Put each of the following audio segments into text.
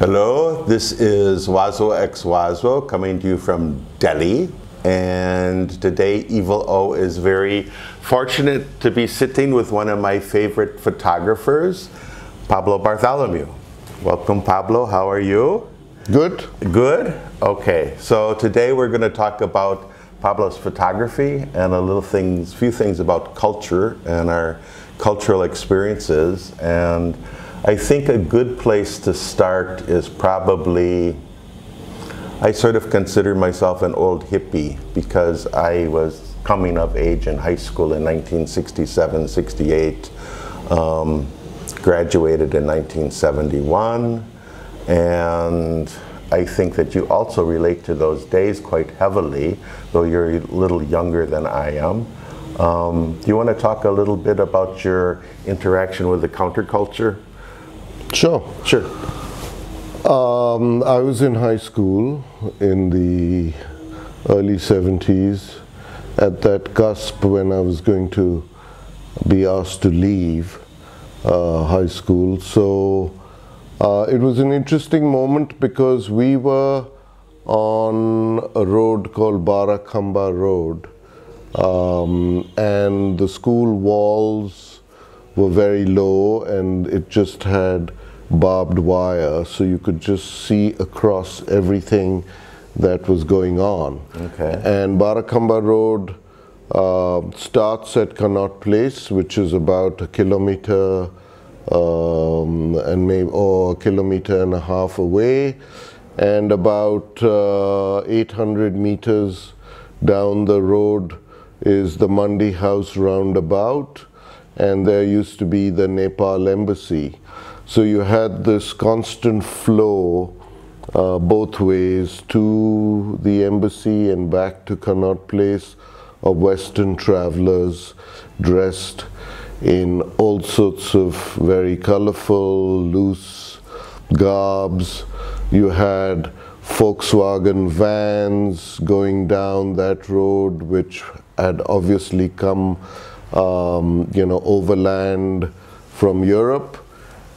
Hello, this is Waswo x Waswo coming to you from Delhi, and today Evil O is very fortunate to be sitting with one of my favorite photographers, Pablo Bartholomew. Welcome, Pablo. How are you? Good. Good? Okay. So today we're going to talk about Pablo's photography and a few things about culture and our cultural experiences. And I think a good place to start is probably, I sort of consider myself an old hippie because I was coming of age in high school in 1967, 68, graduated in 1971, and I think that you also relate to those days quite heavily, though you're a little younger than I am. Do you want to talk a little bit about your interaction with the counterculture? Sure. Sure. I was in high school in the early 70s, at that cusp when I was going to be asked to leave high school. So it was an interesting moment because we were on a road called Barakhamba Road, and the school walls were very low and it just had barbed wire, so you could just see across everything that was going on. Okay. And Barakhamba Road starts at Connaught Place, which is about a kilometer and a half away, and about 800 meters down the road is the Mandi House Roundabout, and there used to be the Nepal embassy. So you had this constant flow both ways to the embassy and back to Connaught Place of Western travelers dressed in all sorts of very colorful, loose garbs. You had Volkswagen vans going down that road, which had obviously come overland from Europe.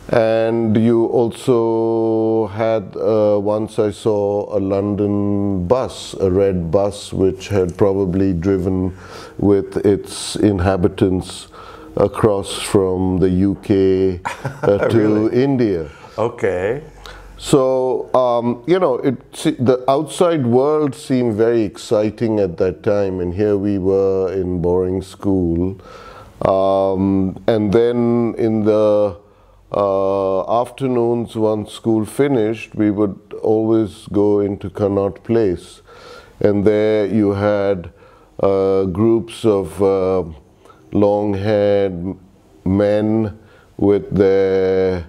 And you also had, once I saw a London bus, a red bus, which had probably driven with its inhabitants across from the UK to really? India. Okay. So, the outside world seemed very exciting at that time, and here we were in boring school. And then in the afternoons, once school finished, we would always go into Connaught Place, and there you had groups of long-haired men with their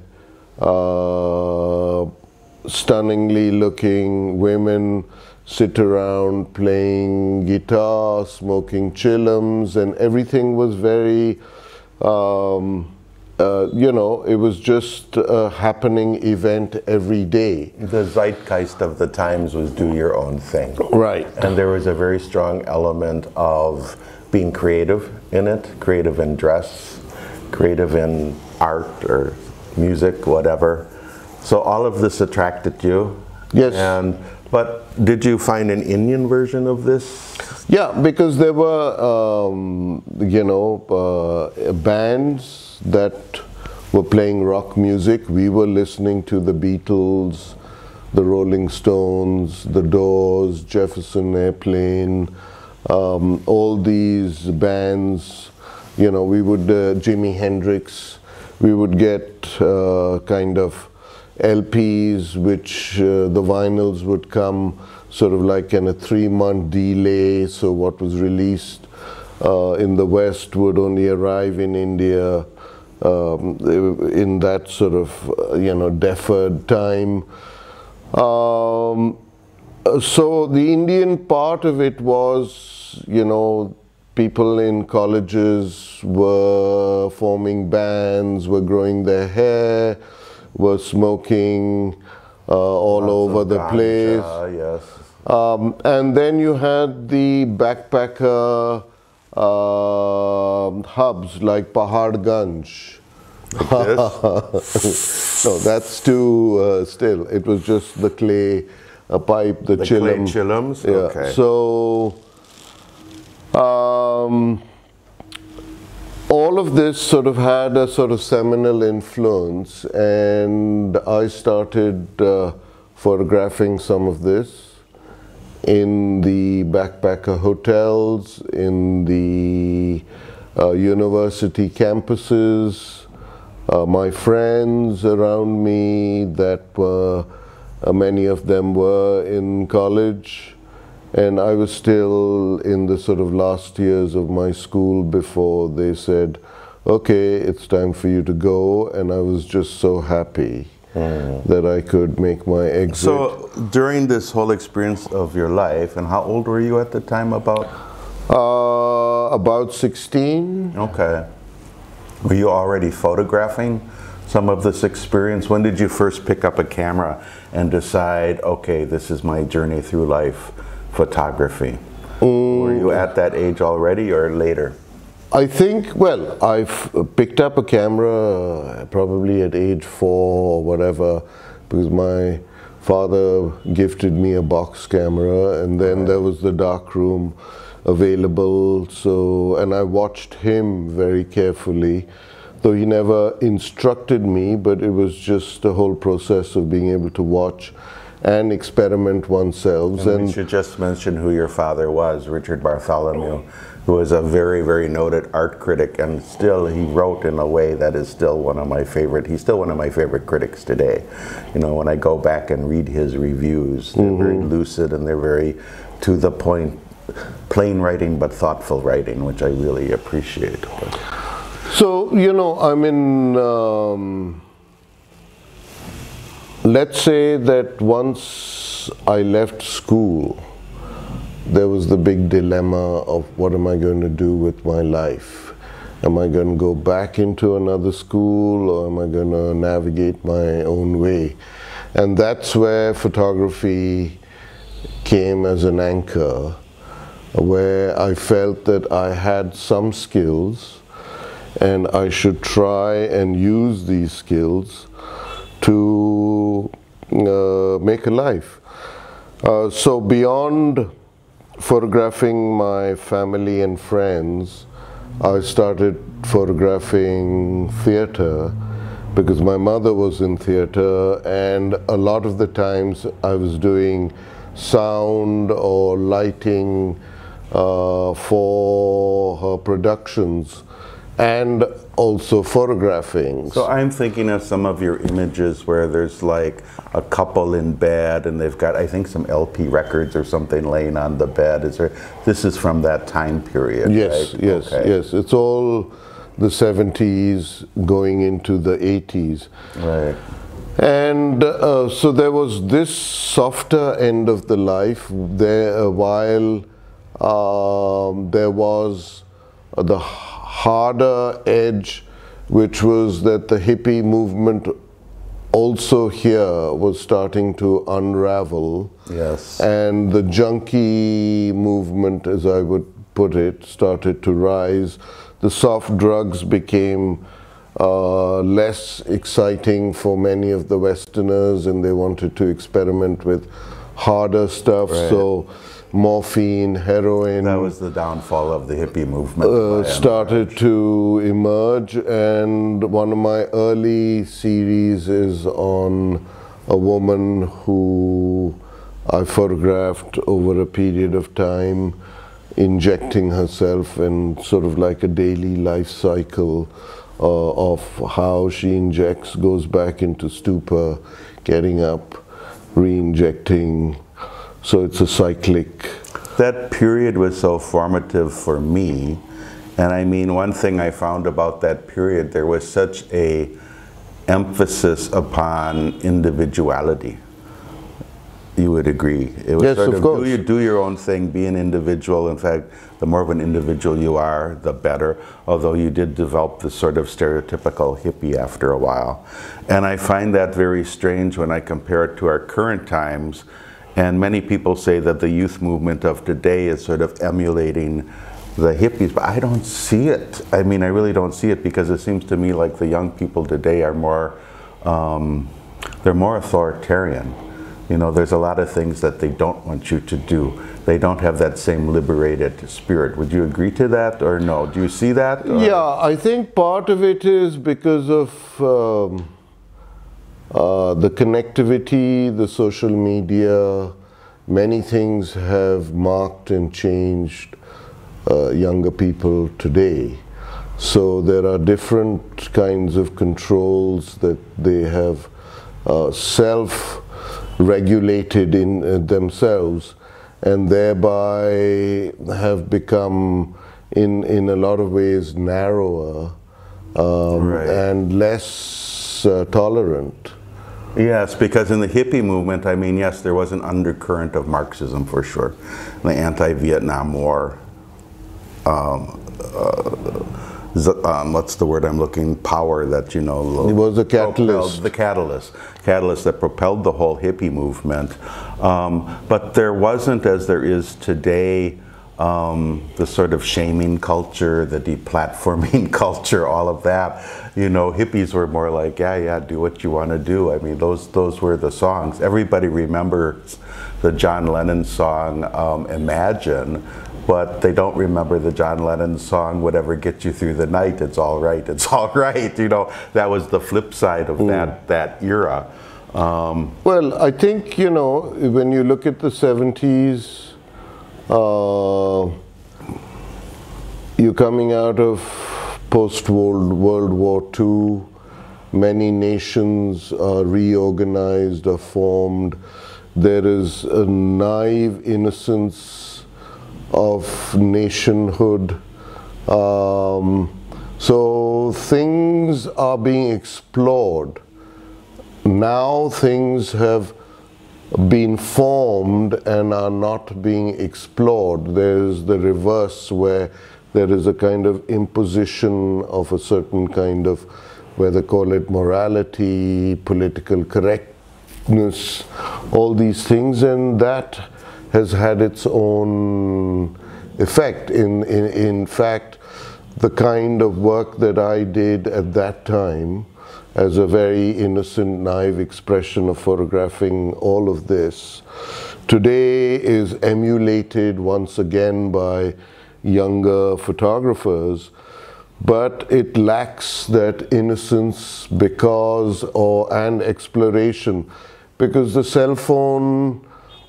stunningly looking women sit around playing guitar, smoking chillums, and everything was very it was just a happening event every day. The zeitgeist of the times was do your own thing. Right. And there was a very strong element of being creative in it, creative in dress, creative in art or music, whatever. So all of this attracted you. Yes. But did you find an Indian version of this? Yeah, because there were, bands that were playing rock music. We were listening to the Beatles, the Rolling Stones, the Doors, Jefferson Airplane, all these bands. You know, we would, Jimi Hendrix, we would get kind of LPs, which the vinyls would come sort of like in a 3-month delay, so what was released in the West would only arrive in India in that sort of deferred time. So the Indian part of it was, people in colleges were forming bands, were growing their hair, were smoking all over the place. Yes. And then you had the backpacker hubs like Pahar Ganj. Yes. No, that's too still. It was just the clay pipe, the chillum. Clay chillums? Yeah. Okay. So all of this sort of had a sort of seminal influence, and I started photographing some of this in the backpacker hotels, in the university campuses, my friends around me that were, many of them were in college, and I was still in the sort of last years of my school before they said, okay, it's time for you to go, and I was just so happy. Mm. That I could make my exit. So during this whole experience of your life, and how old were you at the time? About 16. Okay. Were you already photographing some of this experience? When did you first pick up a camera and decide, okay, this is my journey through life, photography? Mm. Were you at that age already or later? I think, well, I've picked up a camera probably at age 4 or whatever, because my father gifted me a box camera, and then there was the darkroom available. So, and I watched him very carefully, though he never instructed me, but it was just the whole process of being able to watch and experiment oneself. And we should just mention who your father was, Richard Bartholomew, who was a very, very noted art critic, and still he wrote in a way that is still one of my favorite, he's still one of my favorite critics today. You know, when I go back and read his reviews, they're very lucid and they're very to the point, plain writing but thoughtful writing, which I really appreciate. But. So, you know, I mean, let's say that once I left school, there was the big dilemma of what am I going to do with my life? Am I going to go back into another school, or am I going to navigate my own way? And that's where photography came as an anchor, where I felt that I had some skills and I should try and use these skills to make a life. So beyond photographing my family and friends, I started photographing theater, because my mother was in theater, and a lot of the times I was doing sound or lighting for her productions, and also photographing. So I'm thinking of some of your images where there's like a couple in bed and they've got, I think, some LP records or something laying on the bed. Is there, this is from that time period, yes, right? Yes, okay. Yes. It's all the 70s going into the 80s. Right. And so there was this softer end of the life there, while there was the harder edge, which was that the hippie movement also here was starting to unravel. Yes. And the junkie movement, as I would put it, started to rise. The soft drugs became less exciting for many of the Westerners, and they wanted to experiment with harder stuff. Right. So morphine, heroin. That was the downfall of the hippie movement. Started to emerge, and one of my early series is on a woman who I photographed over a period of time injecting herself, and sort of like a daily life cycle of how she injects, goes back into stupor, getting up, re-injecting. So it's a cyclic. That period was so formative for me. And I mean, one thing I found about that period, there was such a emphasis upon individuality. You would agree. It was, yes, sort of course. Do your own thing, be an individual. In fact, the more of an individual you are, the better. Although you did develop this sort of stereotypical hippie after a while. And I find that very strange when I compare it to our current times. And many people say that the youth movement of today is sort of emulating the hippies, but I don't see it. I mean, I really don't see it, because it seems to me like the young people today are more they're more authoritarian. You know, there's a lot of things that they don't want you to do. They don't have that same liberated spirit. Would you agree to that or no? Do you see that? Or? Yeah, I think part of it is because of the connectivity, the social media. Many things have marked and changed younger people today. So there are different kinds of controls that they have self-regulated in themselves, and thereby have become, in a lot of ways, narrower and less tolerant. Yes, because in the hippie movement, I mean, yes, there was an undercurrent of Marxism for sure, the anti-Vietnam War. What's the word I'm looking? Power that, you know, it was the catalyst. The catalyst that propelled the whole hippie movement. But there wasn't, as there is today, the sort of shaming culture, the deplatforming culture, all of that. You know, hippies were more like, yeah, yeah, do what you want to do. I mean, those were the songs. Everybody remembers the John Lennon song, Imagine, but they don't remember the John Lennon song, Whatever Gets You Through the Night, It's All Right, It's All Right. You know, that was the flip side of that era. Well, I think, you know, when you look at the 70s, you're coming out of post-World War II. Many nations are reorganized, are formed. There is a naive innocence of nationhood. So things are being explored. Now things have been formed and are not being explored. There's the reverse, where there is a kind of imposition of a certain kind of, whether call it morality, political correctness, all these things, and that has had its own effect. In fact, the kind of work that I did at that time, as a very innocent, naive expression of photographing all of this, today is emulated once again by younger photographers, but it lacks that innocence and exploration, because the cell phone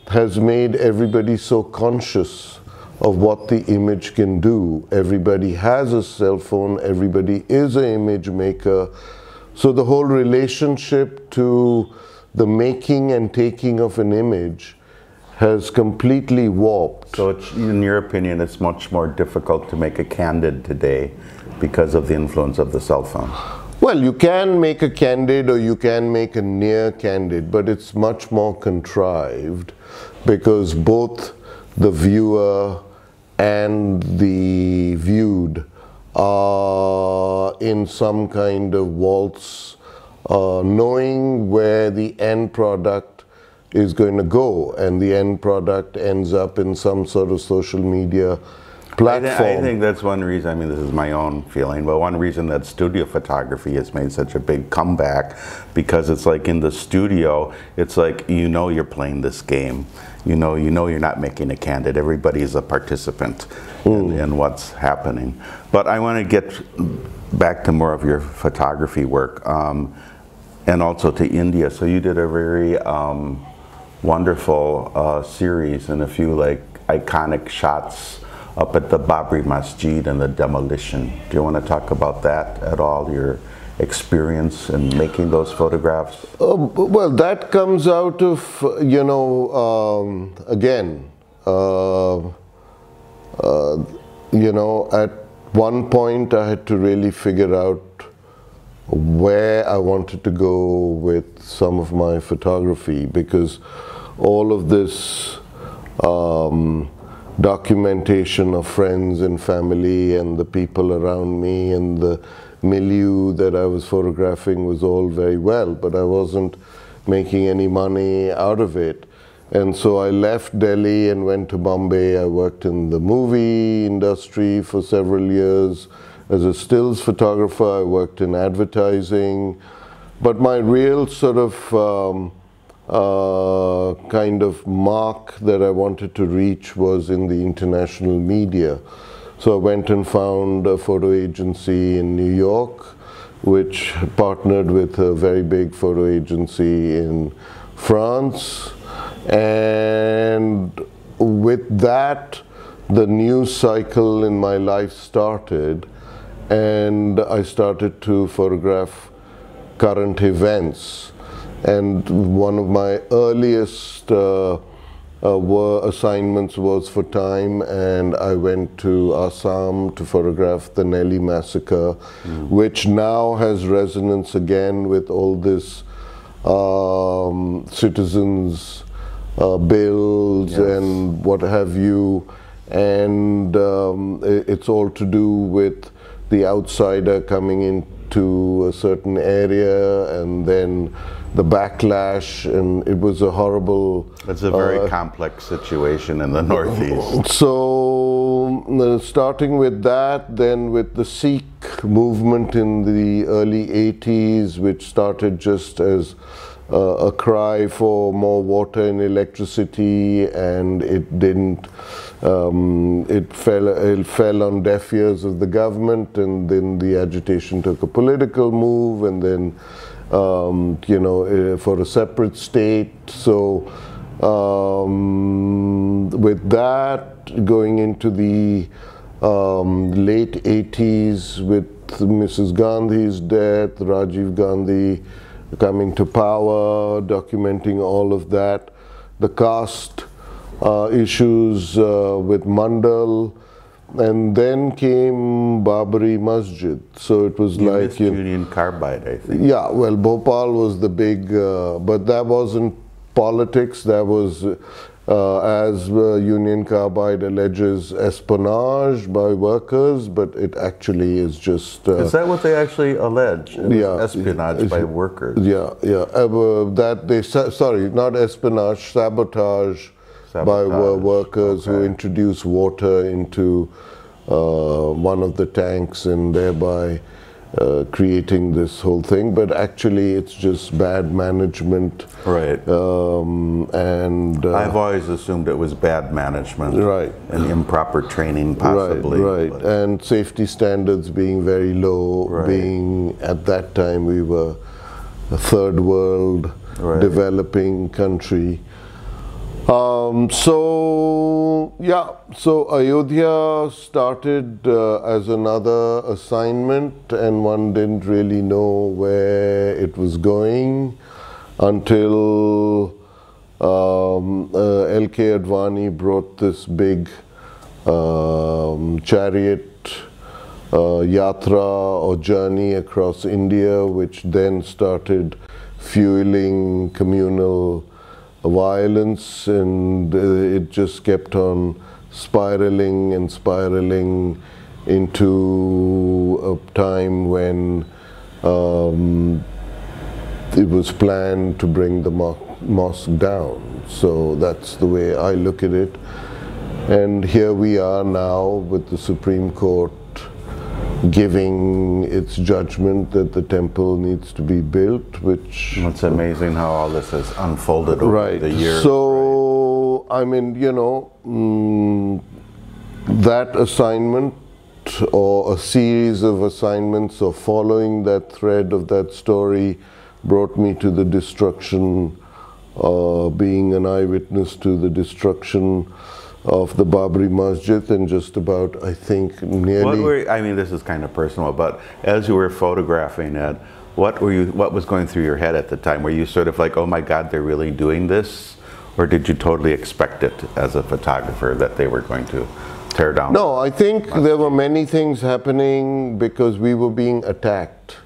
has made everybody so conscious of what the image can do. Everybody has a cell phone, everybody is an image maker. So the whole relationship to the making and taking of an image has completely warped. So it's, in your opinion, it's much more difficult to make a candid today because of the influence of the cell phone? Well, you can make a candid or you can make a near candid, but it's much more contrived because both the viewer and the viewed are in some kind of waltz, knowing where the end product is going to go, and the end product ends up in some sort of social media platform. I think that's one reason, I mean, this is my own feeling, but one reason that studio photography has made such a big comeback, because it's like in the studio, it's like, you know, you're playing this game. You know you're not making a candid. Everybody is a participant in what's happening. But I want to get back to more of your photography work and also to India. So you did a very wonderful series and a few like iconic shots up at the Babri Masjid and the demolition. Do you want to talk about that at all, your experience in making those photographs? Well, that comes out of, you know, again, you know, at one point I had to really figure out where I wanted to go with some of my photography, because all of this documentation of friends and family and the people around me and the milieu that I was photographing was all very well, but I wasn't making any money out of it. And so I left Delhi and went to Bombay. I worked in the movie industry for several years as a stills photographer. I worked in advertising. But my real sort of kind of mark that I wanted to reach was in the international media. So I went and found a photo agency in New York, which partnered with a very big photo agency in France. And with that, the news cycle in my life started, and I started to photograph current events. And one of my earliest assignments was for Time, and I went to Assam to photograph the Nellie massacre, which now has resonance again with all this citizens' bills and what have you. And it's all to do with the outsider coming into a certain area and then the backlash, and it was a horrible... It's a very complex situation in the Northeast. So, starting with that, then with the Sikh movement in the early 80s, which started just as a cry for more water and electricity, and it didn't... It fell on deaf ears of the government, and then the agitation took a political move, and then for a separate state. So with that, going into the late 80s with Mrs. Gandhi's death, Rajiv Gandhi coming to power, documenting all of that, the caste issues with Mandal. And then came Babri Masjid, so it was like Union Carbide, I think. Yeah, well, Bhopal was the big, but that wasn't politics. That was, as Union Carbide alleges, espionage by workers, but it actually is just. Is that what they actually allege? Yeah, espionage by workers. Yeah, yeah. Sabotage. By workers who introduce water into one of the tanks and thereby creating this whole thing. But actually it's just bad management. Right. I've always assumed it was bad management. Right. And improper training possibly. Right, right. And safety standards being very low, right. Being at that time we were a third world developing country. So Ayodhya started as another assignment, and one didn't really know where it was going until L.K. Advani brought this big chariot yatra or journey across India, which then started fueling communal violence, and it just kept on spiraling and spiraling into a time when it was planned to bring the mosque down. So that's the way I look at it. And here we are now with the Supreme Court giving its judgment that the temple needs to be built, which... It's amazing how all this has unfolded over the years. So, I mean, you know, that assignment or a series of assignments or following that thread of that story brought me to the destruction, being an eyewitness to the destruction of the Babri Masjid, and just about, I think, nearly... I mean, this is kind of personal, but as you were photographing it, what was going through your head at the time? Were you sort of like, oh my God, they're really doing this? Or did you totally expect it as a photographer that they were going to tear down? No, I think there were many things happening because we were being attacked.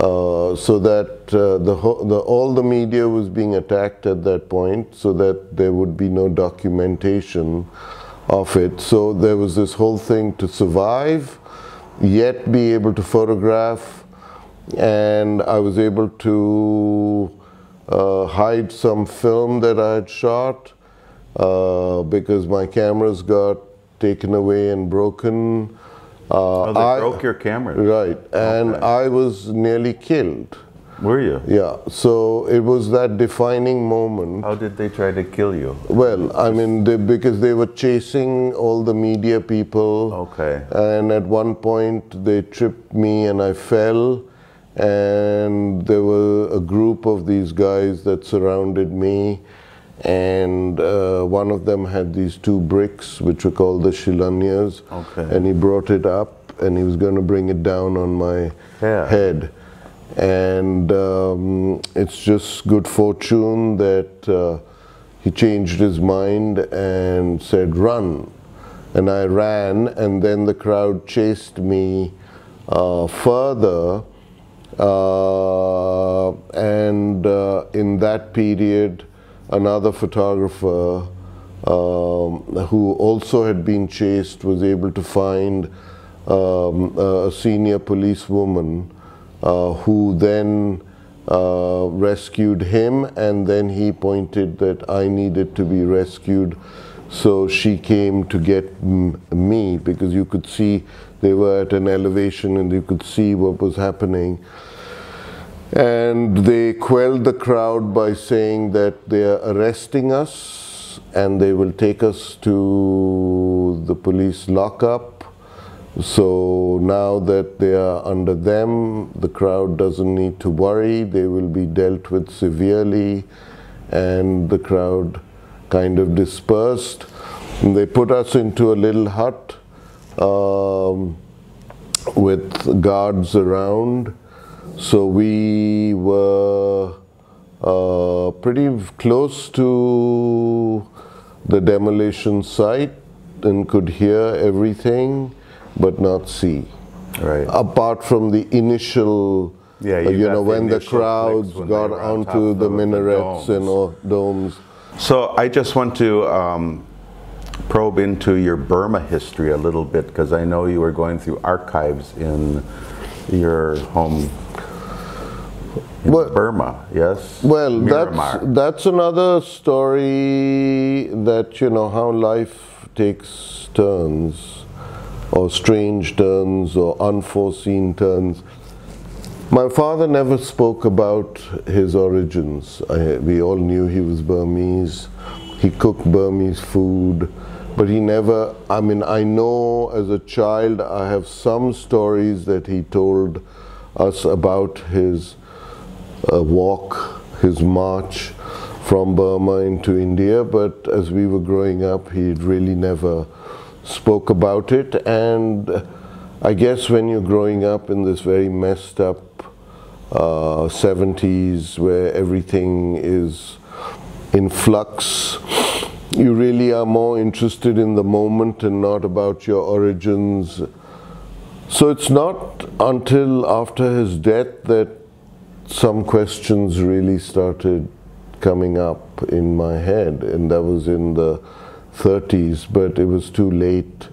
So that all the media was being attacked at that point, so that there would be no documentation of it. So there was this whole thing to survive, yet be able to photograph, and I was able to hide some film that I had shot because my cameras got taken away and broken. They broke your camera. Right, and I was nearly killed. Were you? Yeah. So it was that defining moment. How did they try to kill you? Well, I mean, because they were chasing all the media people. Okay. And at one point they tripped me and I fell. And there were a group of these guys that surrounded me. And one of them had these two bricks, which were called the Shilanyas. Okay. And he brought it up and he was going to bring it down on my head. And it's just good fortune that he changed his mind and said, run. And I ran, and then the crowd chased me further. In that period, another photographer who also had been chased was able to find a senior police woman who then rescued him, and then he pointed that I needed to be rescued, so she came to get me, because you could see they were at an elevation and you could see what was happening. And they quelled the crowd by saying that they are arresting us and they will take us to the police lockup. So now that they are under them, the crowd doesn't need to worry. They will be dealt with severely. And the crowd kind of dispersed. And they put us into a little hut with guards around. So we were pretty close to the demolition site and could hear everything, but not see. Right. Apart from the initial, when the crowds got onto the minarets and domes. So I just want to probe into your Burma history a little bit, because I know you were going through archives in your home in Burma, yes? Well, that's another story, that, you know, how life takes turns, or strange turns, or unforeseen turns. My father never spoke about his origins. We all knew he was Burmese. He cooked Burmese food, but he never, I mean, I know as a child I have some stories that he told us about his walk, his march from Burma into India, but as we were growing up he really never spoke about it. And I guess when you're growing up in this very messed up 70s where everything is in flux, you really are more interested in the moment and not about your origins. So it's not until after his death that some questions really started coming up in my head, and that was in the 30s, but it was too late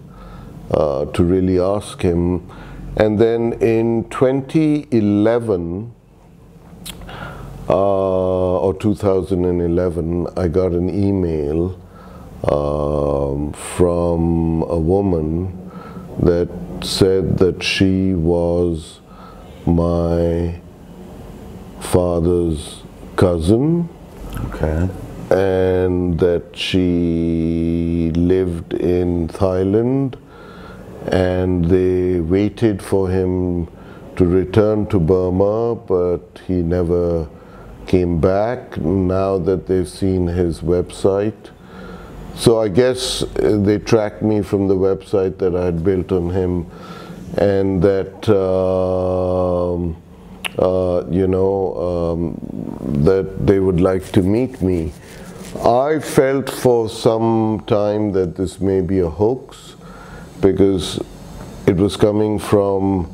to really ask him. And then in 2011 or 2011, I got an email from a woman that said that she was my father's cousin. Okay. And that she lived in Thailand, and they waited for him to return to Burma, but he never came back, now that they've seen his website. So I guess they tracked me from the website that I had built on him, and that that they would like to meet me. I felt for some time that this may be a hoax, because it was coming from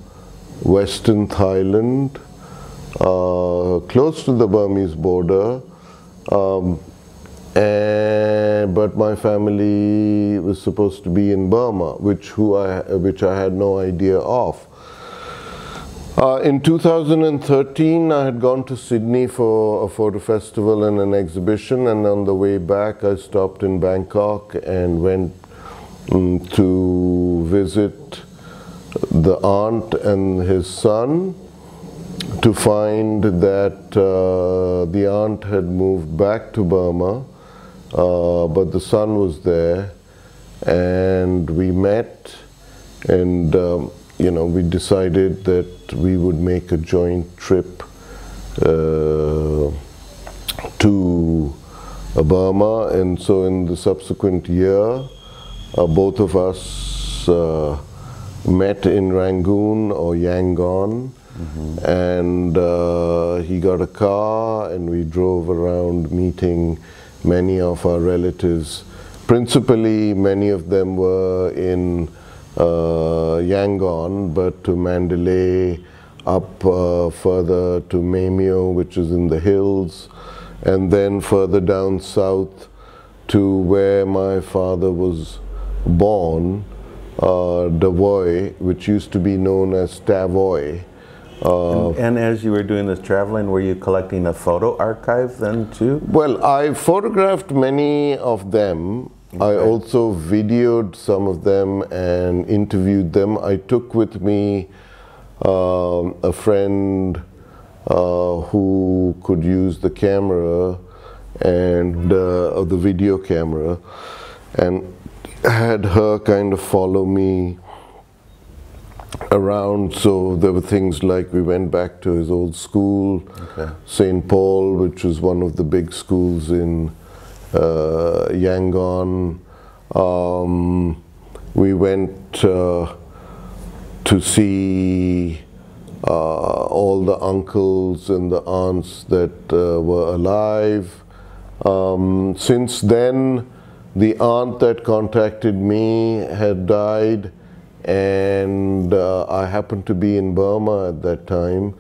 Western Thailand, close to the Burmese border, but my family was supposed to be in Burma, which I had no idea of. In 2013, I had gone to Sydney for a photo festival and an exhibition, and on the way back I stopped in Bangkok and went to visit the aunt and his son, to find that the aunt had moved back to Burma, but the son was there, and we met, and you know, we decided that we would make a joint trip to Burma. And so in the subsequent year, both of us met in Rangoon or Yangon. Mm-hmm. And he got a car, and we drove around meeting many of our relatives. Principally, many of them were in Yangon, but to Mandalay, up further to Maymyo, which is in the hills, and then further down south to where my father was born, Davoy, which used to be known as Tavoy. And as you were doing this traveling, were you collecting a photo archive then too? Well, I photographed many of them. Okay. I also videoed some of them and interviewed them. I took with me a friend who could use the camera and the video camera, and had her kind of follow me around. So there were things like we went back to his old school, okay, St. Paul, which was one of the big schools in Yangon. We went to see all the uncles and the aunts that were alive. Since then, the aunt that contacted me had died, and I happened to be in Burma at that time,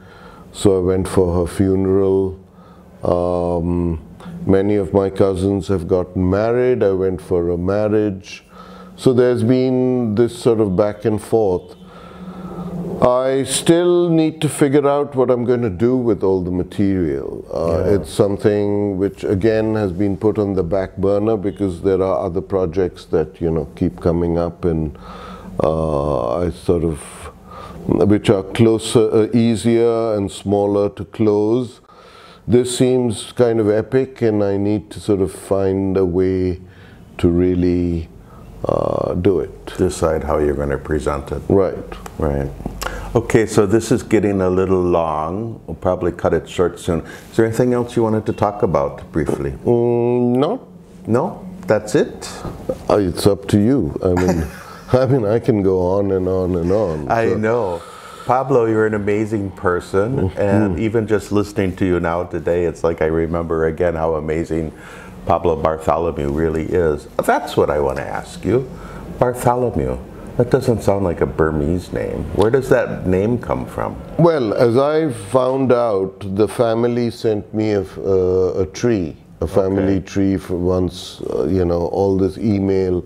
so I went for her funeral. Many of my cousins have gotten married. I went for a marriage. So there's been this sort of back and forth. I still need to figure out what I'm going to do with all the material. It's something which again has been put on the back burner because there are other projects that, you know, keep coming up, and I sort of, which are closer, easier and smaller to close. This seems kind of epic, and I need to sort of find a way to really do it. Decide how you're going to present it. Right. Right. Okay, so this is getting a little long. We'll probably cut it short soon. Is there anything else you wanted to talk about briefly? No. No? That's it? It's up to you. I mean, I can go on and on and on. So. I know. Pablo, you're an amazing person, and even just listening to you now today, it's like I remember again how amazing Pablo Bartholomew really is. That's what I want to ask you. Bartholomew, that doesn't sound like a Burmese name. Where does that name come from? Well, as I found out, the family sent me a tree, a family tree for once, you know, all this email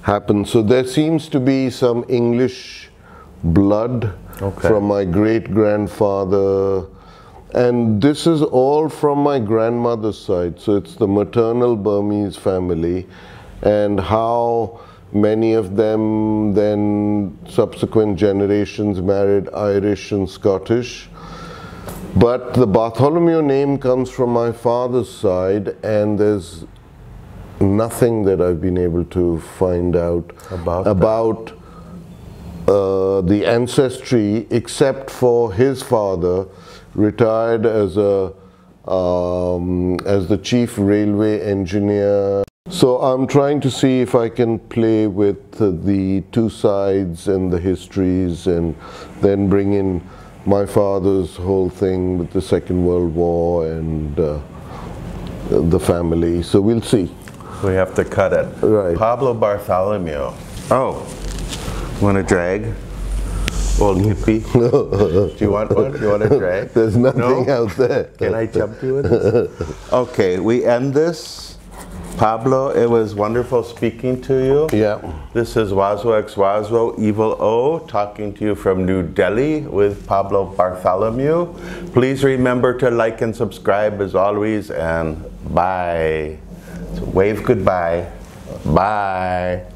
happened. So there seems to be some English blood from my great-grandfather, and this is all from my grandmother's side, so it's the maternal Burmese family, and how many of them then subsequent generations married Irish and Scottish. But the Bartholomew name comes from my father's side, and there's nothing that I've been able to find out about the ancestry, except for his father retired as a as the chief railway engineer. So I'm trying to see if I can play with the two sides and the histories, and then bring in my father's whole thing with the Second World War and the family. So we'll see. We have to cut it. Right. Pablo Bartholomew. Oh. Want a drag? Old hippie? No. Do you want one? Do you want a drag? There's nothing out there. Can I jump you with this? Okay, we end this. Pablo, it was wonderful speaking to you. Yeah. This is Waswo x Waswo, Evil O, talking to you from New Delhi with Pablo Bartholomew. Please remember to like and subscribe as always, and bye. So wave goodbye. Bye.